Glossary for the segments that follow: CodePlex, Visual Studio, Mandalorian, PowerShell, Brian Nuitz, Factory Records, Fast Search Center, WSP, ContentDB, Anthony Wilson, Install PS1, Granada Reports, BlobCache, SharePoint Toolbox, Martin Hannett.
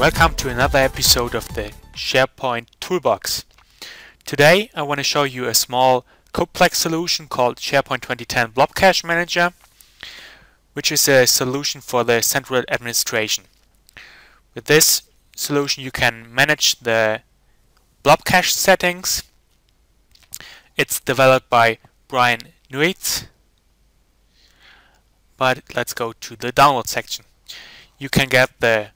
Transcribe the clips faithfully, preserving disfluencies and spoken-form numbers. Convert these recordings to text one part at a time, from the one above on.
Welcome to another episode of the SharePoint Toolbox. Today I want to show you a small CodePlex solution called SharePoint twenty ten Blob Cache Manager, which is a solution for the central administration. With this solution you can manage the blob cache settings. It's developed by Brian Nuitz. But let's go to the download section. You can get the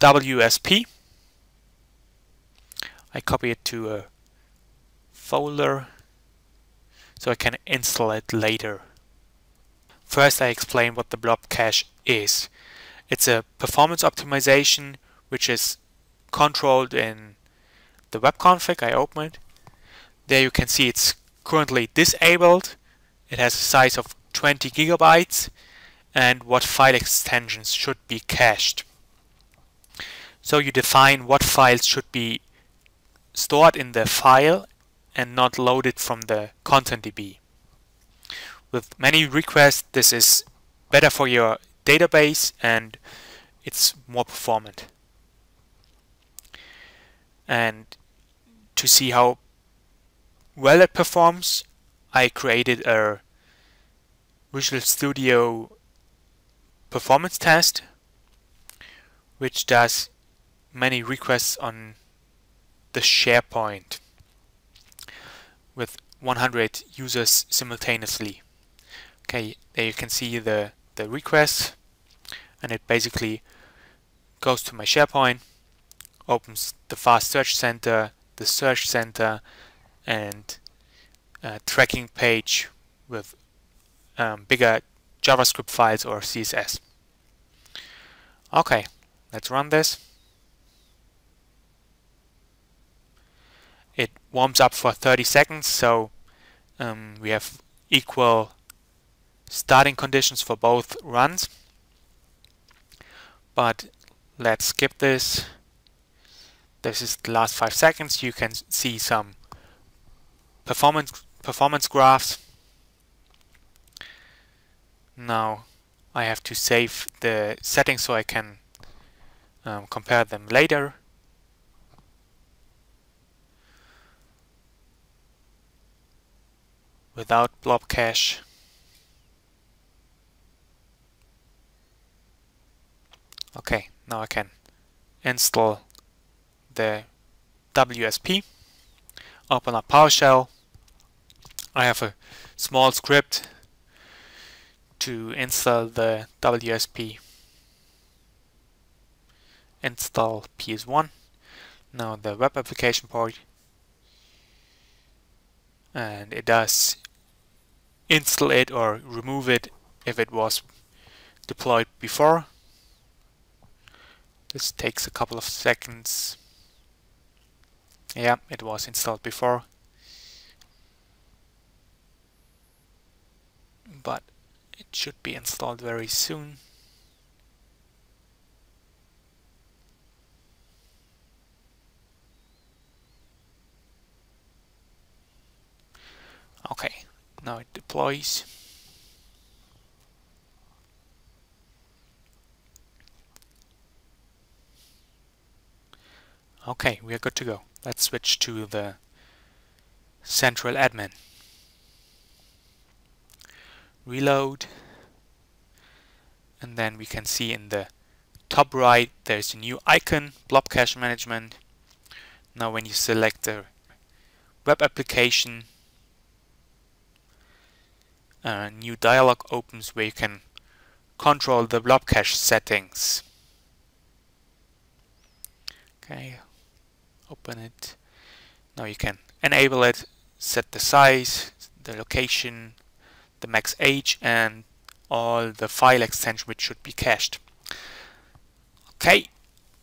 W S P. I copy it to a folder so I can install it later. First, I explain what the blob cache is. It's a performance optimization which is controlled in the web config. I open it. There you can see it's currently disabled. It has a size of twenty gigabytes and what file extensions should be cached. So you define what files should be stored in the file and not loaded from the ContentDB. With many requests, this is better for your database and it's more performant. And to see how well it performs, I created a Visual Studio performance test, which does many requests on the SharePoint with one hundred users simultaneously. Okay, there you can see the, the request, and it basically goes to my SharePoint, opens the Fast Search Center, the Search Center, and a tracking page with um, bigger JavaScript files or C S S. Okay, let's run this. It warms up for thirty seconds, so um, we have equal starting conditions for both runs. But let's skip this. This is the last five seconds. You can see some performance performance graphs. Now I have to save the settings so I can um, compare them later. Without blob cache. Okay, now I can install the W S P, open up PowerShell. I have a small script to install the W S P. Install P S one. Now the web application part. And it does install it or remove it if it was deployed before. This takes a couple of seconds. Yeah, it was installed before, but it should be installed very soon. Okay, now it deploys. Okay, we are good to go. Let's switch to the central admin. Reload. And then we can see in the top right there's a new icon, Blob Cache Management. Now when you select the web application, a new dialog opens where you can control the blob cache settings. Okay, open it. Now you can enable it, set the size, the location, the max age, and all the file extension which should be cached. Okay,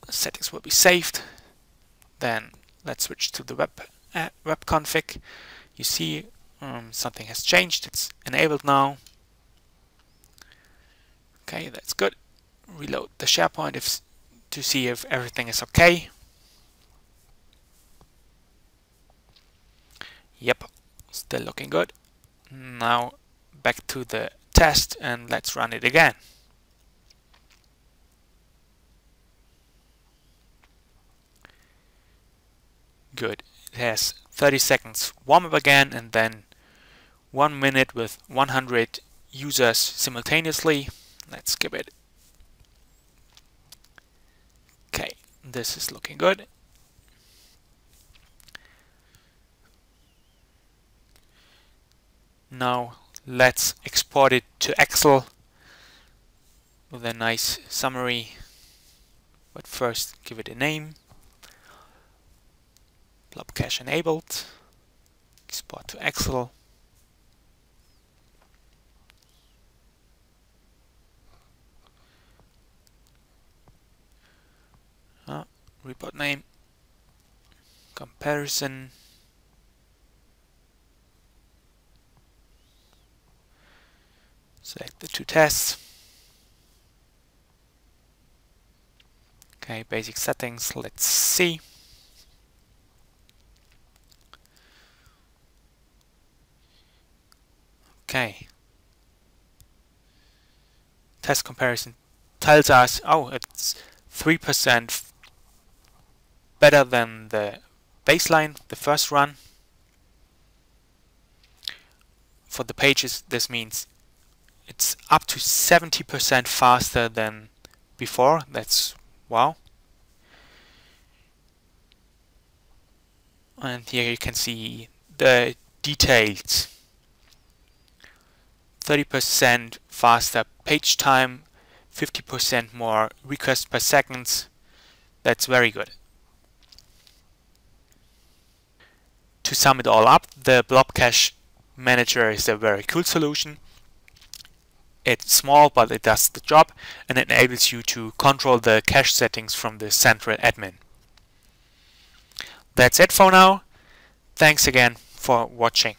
settings will be saved. Then let's switch to the web uh, web config. You see um, something has changed. It's enabled now. Okay, that's good. Reload the SharePoint if, to see if everything is okay. Yep, still looking good. Now back to the test and let's run it again. it has thirty seconds warm up again, and then one minute with one hundred users simultaneously. Let's skip it. Okay, this is looking good. Now let's export it to Excel with a nice summary, but first give it a name. Blob Cache enabled, export to Excel. Uh, report name, comparison, select the two tests. Okay, basic settings, let's see. Okay. Test comparison tells us, oh, it's three percent better than the baseline, the first run. For the pages, this means it's up to seventy percent faster than before. That's wow. And here you can see the details. thirty percent faster page time, fifty percent more requests per second. That's very good. To sum it all up, the Blob Cache Manager is a very cool solution. It's small, but it does the job, and it enables you to control the cache settings from the central admin. That's it for now. Thanks again for watching.